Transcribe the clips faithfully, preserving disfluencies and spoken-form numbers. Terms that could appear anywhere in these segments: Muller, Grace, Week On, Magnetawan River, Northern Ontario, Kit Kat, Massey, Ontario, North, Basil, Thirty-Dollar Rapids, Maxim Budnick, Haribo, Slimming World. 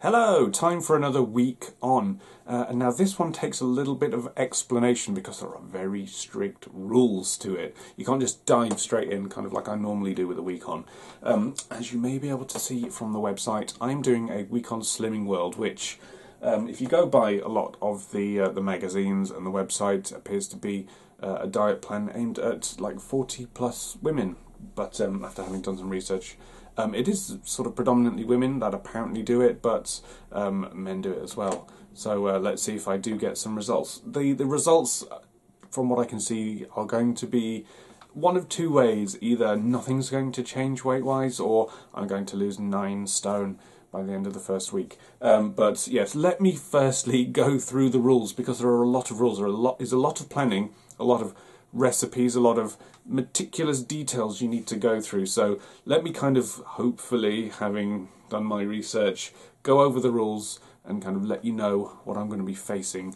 Hello! Time for another week on. Uh, and now this one takes a little bit of explanation because there are very strict rules to it. You can't just dive straight in, kind of like I normally do with a week on. Um, as you may be able to see from the website, I'm doing a week on Slimming World, which, um, if you go by a lot of the uh, the magazines and the website, appears to be uh, a diet plan aimed at like forty plus women. But um, after having done some research, Um, it is sort of predominantly women that apparently do it, but um, men do it as well. So uh, let's see if I do get some results. The, the results, from what I can see, are going to be one of two ways. Either nothing's going to change weight-wise, or I'm going to lose nine stone by the end of the first week. Um, but yes, let me firstly go through the rules, because there are a lot of rules. There are a lot, is a lot of planning, a lot of recipes, a lot of meticulous details you need to go through. So let me kind of, hopefully, having done my research, go over the rules and kind of let you know what I'm going to be facing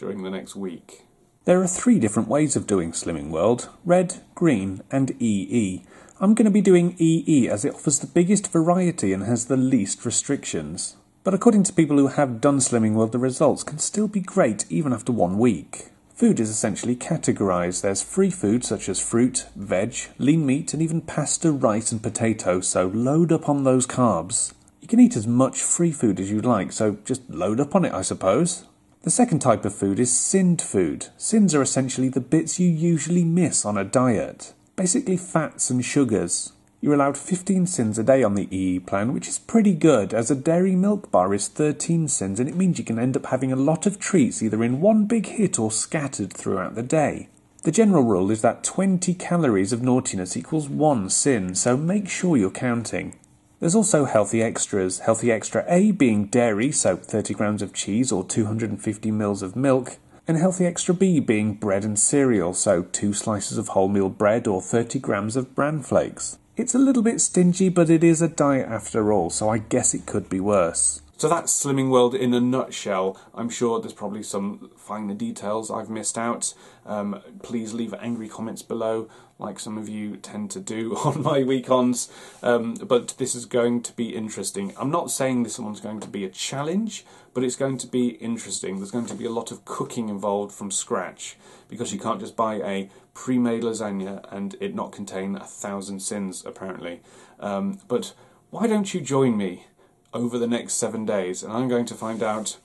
during the next week. There are three different ways of doing Slimming World: red, green and E E. I'm going to be doing E E as it offers the biggest variety and has the least restrictions. But according to people who have done Slimming World, the results can still be great even after one week. Food is essentially categorised. There's free food such as fruit, veg, lean meat and even pasta, rice and potato, so load up on those carbs. You can eat as much free food as you like, so just load up on it, I suppose. The second type of food is sinned food. Sins are essentially the bits you usually miss on a diet, basically fats and sugars. You're allowed fifteen sins a day on the E E plan, which is pretty good, as a dairy milk bar is thirteen sins, and it means you can end up having a lot of treats either in one big hit or scattered throughout the day. The general rule is that twenty calories of naughtiness equals one sin, so make sure you're counting. There's also healthy extras, healthy extra A being dairy, so thirty grams of cheese or two hundred fifty mils of milk, and healthy extra B being bread and cereal, so two slices of wholemeal bread or thirty grams of bran flakes. It's a little bit stingy, but it is a diet after all, so I guess it could be worse. So that's Slimming World in a nutshell. I'm sure there's probably some finer details I've missed out. Um, please leave angry comments below, like some of you tend to do on my week-ons. Um, but this is going to be interesting. I'm not saying this one's going to be a challenge, but it's going to be interesting. There's going to be a lot of cooking involved from scratch, because you can't just buy a pre-made lasagna and it not contain a thousand sins, apparently. Um, but why don't you join me over the next seven days, and I'm going to find out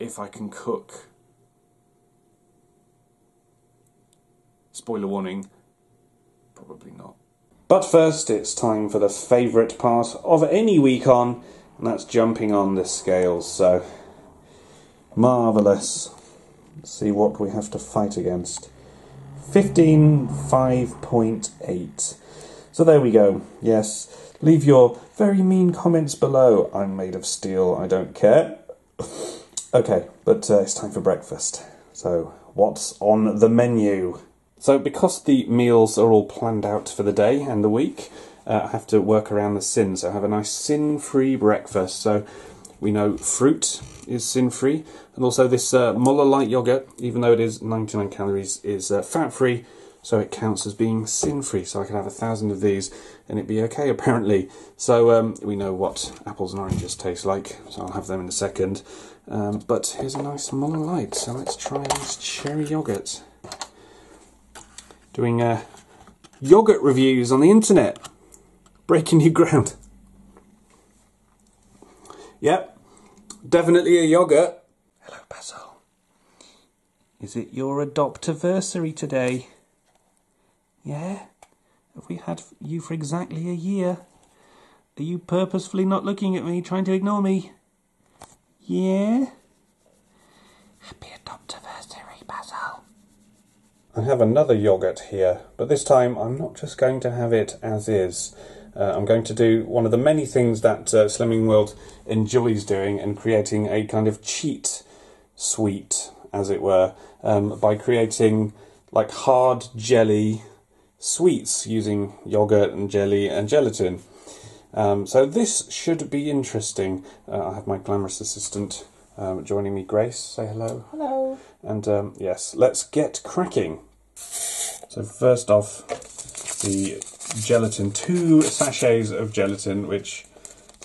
if I can cook. Spoiler warning, probably not. But first, it's time for the favourite part of any week on, and that's jumping on the scales, so marvellous. Let's see what we have to fight against. fifteen five point eight. So there we go. Yes, leave your very mean comments below. I'm made of steel, I don't care. Okay, but uh, it's time for breakfast. So what's on the menu? So because the meals are all planned out for the day and the week, uh, I have to work around the sin, so I have a nice sin-free breakfast. So we know fruit is sin-free, and also this uh, Muller light yoghurt, even though it is ninety-nine calories, is uh, fat-free, so it counts as being sin-free. So I can have a thousand of these and it'd be okay, apparently. So um, we know what apples and oranges taste like, so I'll have them in a second. Um, but here's a nice Muller light, so let's try this cherry yoghurt. Doing uh, yoghurt reviews on the internet, breaking new ground. Yep, definitely a yoghurt. Hello, Basil. Is it your adoptiversary today? Yeah? Have we had you for exactly a year? Are you purposefully not looking at me, trying to ignore me? Yeah? Happy adoptiversary, Basil. I have another yoghurt here, but this time I'm not just going to have it as is. Uh, I'm going to do one of the many things that uh, Slimming World enjoys doing, and creating a kind of cheat sweet, as it were, um, by creating like hard jelly sweets using yoghurt and jelly and gelatin. Um, so this should be interesting. Uh, I have my glamorous assistant um, joining me, Grace. Say hello. Hello. And um, yes, let's get cracking. So first off, the gelatin, two sachets of gelatin, which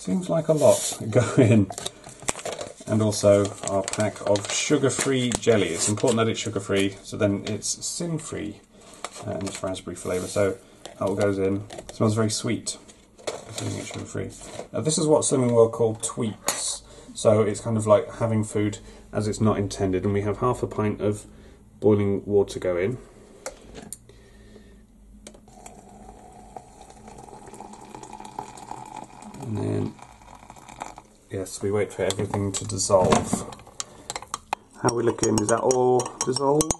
Seems like a lot go in. And also our pack of sugar-free jelly. It's important that it's sugar-free, so then it's sin-free, and it's raspberry flavour, so that all goes in. It smells very sweet, considering it's sugar-free. Now this is what Slimming World call tweets, so it's kind of like having food as it's not intended, and we have half a pint of boiling water go in. And then, yes, we wait for everything to dissolve. How are we looking? Is that all dissolved?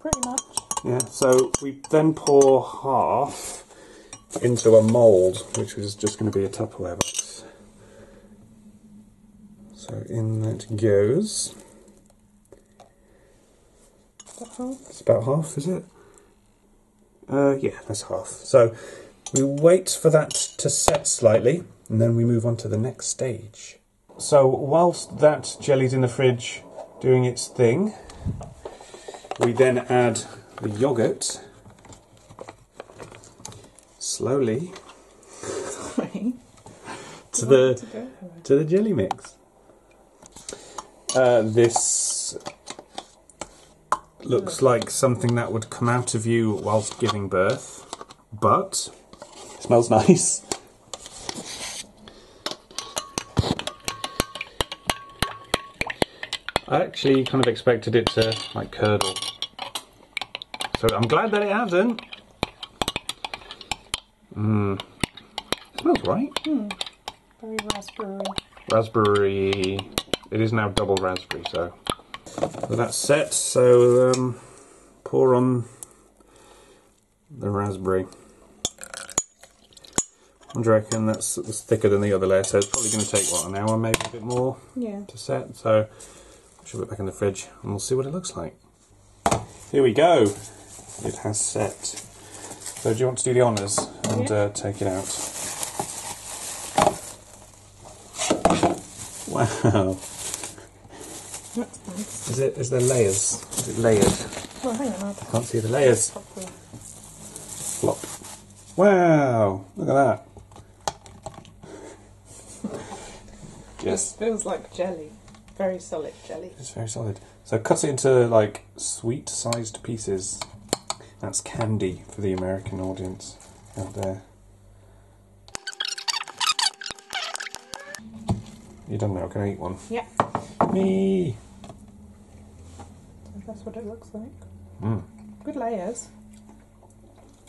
Pretty much. Yeah, so we then pour half into a mould, which is just going to be a Tupperware box. So in that goes. Is that half? It's about half, is it? Uh, yeah, that's half. So we wait for that to set slightly, and then we move on to the next stage. So whilst that jelly's in the fridge doing its thing, we then add the yoghurt, slowly, to the, to the jelly mix. Uh, this looks like something that would come out of you whilst giving birth, but smells nice. I actually kind of expected it to like curdle, so I'm glad that it hasn't. Mmm, smells right. Mm. Very raspberry. Raspberry. It is now double raspberry, so. So that's set. So um, pour on the raspberry. I reckon that's, that's thicker than the other layer, so it's probably going to take, what, an hour, maybe a bit more, yeah, to set. So I'll shove it back in the fridge and we'll see what it looks like. Here we go. It has set. So do you want to do the honours and yeah. uh, take it out? Wow. That's nice. Is it? Is there layers? Is it layered? Well, hang on. I can't see the layers. Flop. Wow! Look at that. Yes. It feels like jelly. Very solid jelly. It's very solid. So cut it into like sweet sized pieces. That's candy for the American audience out there. You're done now, can I eat one? Yeah. Me. So that's what it looks like. Mm. Good layers.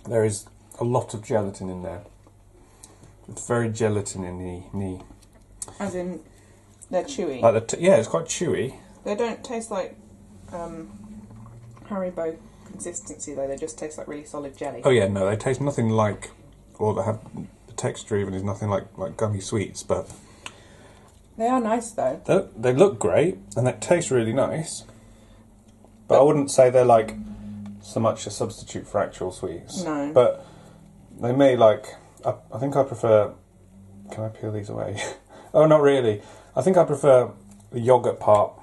There is a lot of gelatin in there. It's very gelatin-y. As in, they're chewy. Like the t yeah, it's quite chewy. They don't taste like um, Haribo consistency though. They just taste like really solid jelly. Oh yeah, no, they taste nothing like, or they have the texture even is nothing like like gummy sweets. But they are nice though. They, they look great and they taste really nice. But, but I wouldn't say they're like so much a substitute for actual sweets. No. But they may like. I, I think I prefer. Can I peel these away? Oh, not really. I think I prefer the yogurt part.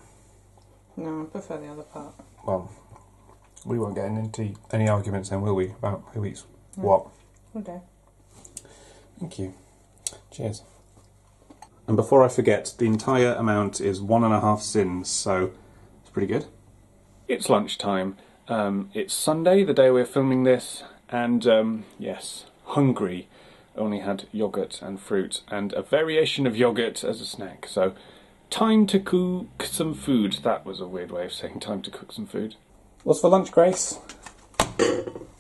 No, I prefer the other part. Well, we won't get into any arguments then, will we, about who eats no. what? Okay. Thank you. Cheers. And before I forget, the entire amount is one and a half sins, so it's pretty good. It's lunchtime. Um, it's Sunday, the day we're filming this, and um, yes, hungry. Only had yogurt and fruit and a variation of yogurt as a snack, so time to cook some food. That was a weird way of saying time to cook some food. What's for lunch, Grace?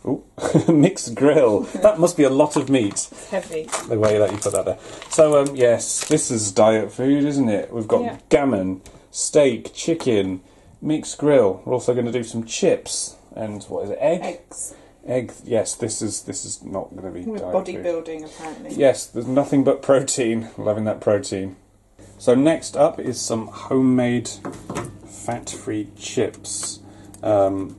Ooh. Mixed grill. That must be a lot of meat. Heavy. The way that you put that there. So, um, yes, this is diet food, isn't it? We've got yeah. gammon, steak, chicken, mixed grill. We're also going to do some chips and what is it? Egg? Eggs. Egg. Yes, this is this is not going to be with bodybuilding apparently. Yes, there's nothing but protein. Loving that protein. So next up is some homemade fat-free chips, um,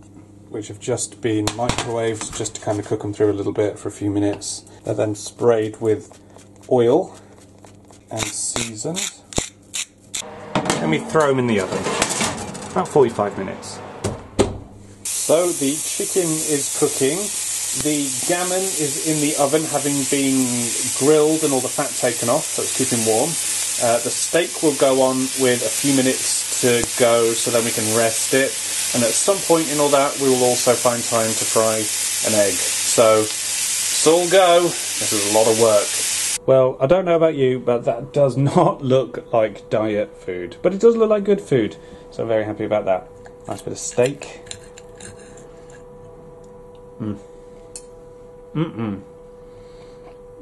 which have just been microwaved just to kind of cook them through a little bit for a few minutes. They're then sprayed with oil and seasoned. And we throw them in the oven. About forty-five minutes. So the chicken is cooking. The gammon is in the oven, having been grilled and all the fat taken off, so it's keeping warm. Uh, the steak will go on with a few minutes to go, so then we can rest it. And at some point in all that, we will also find time to fry an egg. So, it's all go. This is a lot of work. Well, I don't know about you, but that does not look like diet food. But it does look like good food, so I'm very happy about that. Nice bit of steak. Mmm. Mm-mm.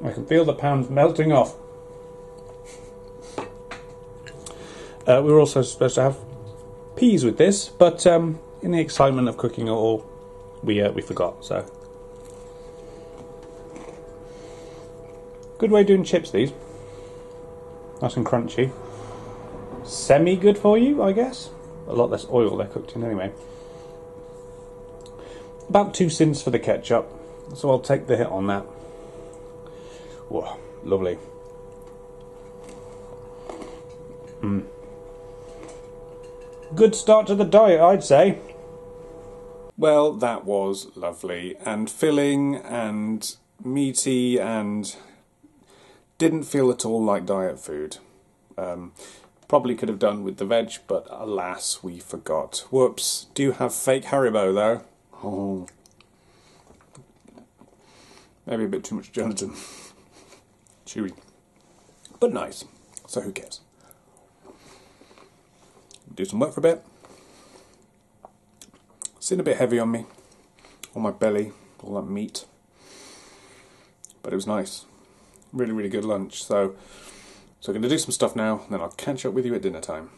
I can feel the pounds melting off. Uh, we were also supposed to have peas with this, but um, in the excitement of cooking it all, we uh, we forgot. So, good way of doing chips. These nice and crunchy, semi good for you, I guess. A lot less oil they're cooked in anyway. About two sins for the ketchup. So I'll take the hit on that. Whoa, lovely. Mm. Good start to the diet, I'd say. Well, that was lovely and filling and meaty and didn't feel at all like diet food. Um, probably could have done with the veg, but alas, we forgot. Whoops, do have fake Haribo though. Oh. Maybe a bit too much gelatin. Chewy. But nice. So who cares? Do some work for a bit. It's been a bit heavy on me. On my belly. All that meat. But it was nice. Really, really good lunch. So, so I'm going to do some stuff now. And then I'll catch up with you at dinner time.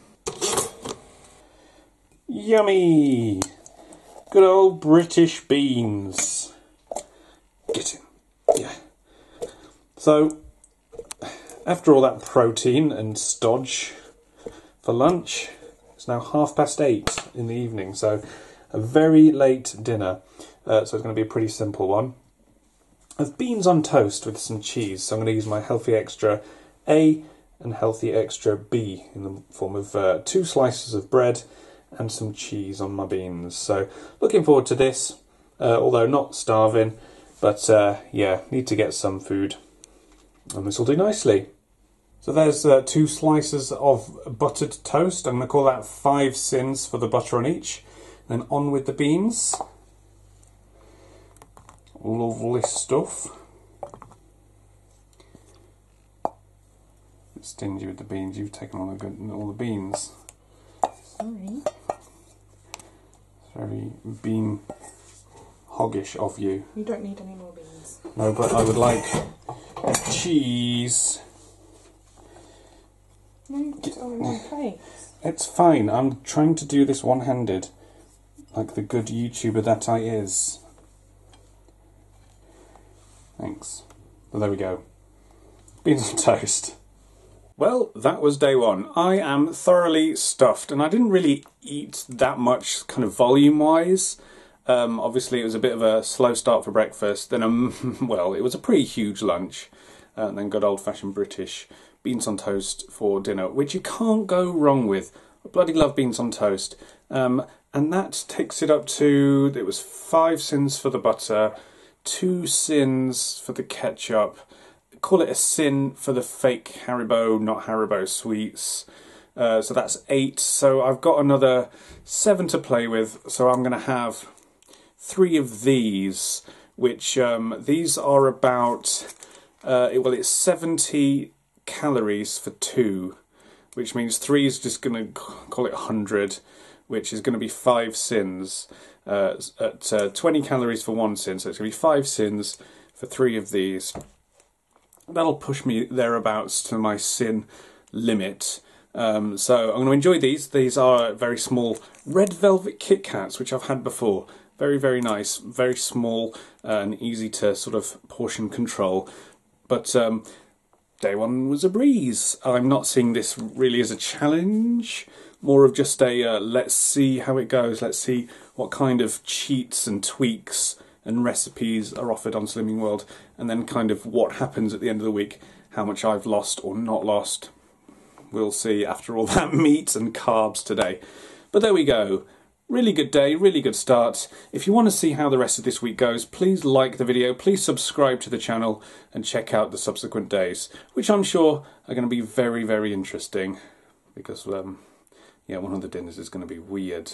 Yummy! Good old British beans. Get in. Yeah. So, after all that protein and stodge for lunch, it's now half past eight in the evening, so a very late dinner. Uh, so it's going to be a pretty simple one. I have beans on toast with some cheese, so I'm going to use my healthy extra A and healthy extra B in the form of uh, two slices of bread and some cheese on my beans. So looking forward to this, uh, although not starving. But, uh, yeah, need to get some food. And this will do nicely. So there's uh, two slices of buttered toast. I'm going to call that five sins for the butter on each. And then on with the beans. Lovely stuff. It's stingy with the beans. You've taken all the, good, all the beans. Sorry. It's very bean... hoggish of you. You don't need any more beans. No, but I would like cheese. No, you put it all in one plate. It's fine. I'm trying to do this one-handed, like the good YouTuber that I is. Thanks. Well, there we go. Beans and toast. Well, that was day one. I am thoroughly stuffed, and I didn't really eat that much, kind of volume-wise. Um, obviously, it was a bit of a slow start for breakfast. Then, um, well, it was a pretty huge lunch, uh, and then good old-fashioned British beans on toast for dinner, which you can't go wrong with. I bloody love beans on toast, um, and that takes it up to. It was five sins for the butter, two sins for the ketchup. Call it a sin for the fake Haribo, not Haribo sweets. Uh, so that's eight. So I've got another seven to play with. So I'm going to have three of these, which um, these are about, uh, it, well, it's seventy calories for two, which means three is just going to call it one hundred, which is going to be five sins, uh, at uh, twenty calories for one sin, so it's going to be five sins for three of these. That'll push me thereabouts to my sin limit. Um, so I'm going to enjoy these. These are very small red velvet Kit Kats, which I've had before. Very, very nice, very small and easy to sort of portion control. But um, day one was a breeze. I'm not seeing this really as a challenge, more of just a uh, let's see how it goes, let's see what kind of cheats and tweaks and recipes are offered on Slimming World, and then kind of what happens at the end of the week, how much I've lost or not lost. We'll see after all that meat and carbs today. But there we go. Really good day, really good start. If you want to see how the rest of this week goes, please like the video, please subscribe to the channel and check out the subsequent days, which I'm sure are going to be very, very interesting because, um, yeah, one of the dinners is going to be weird.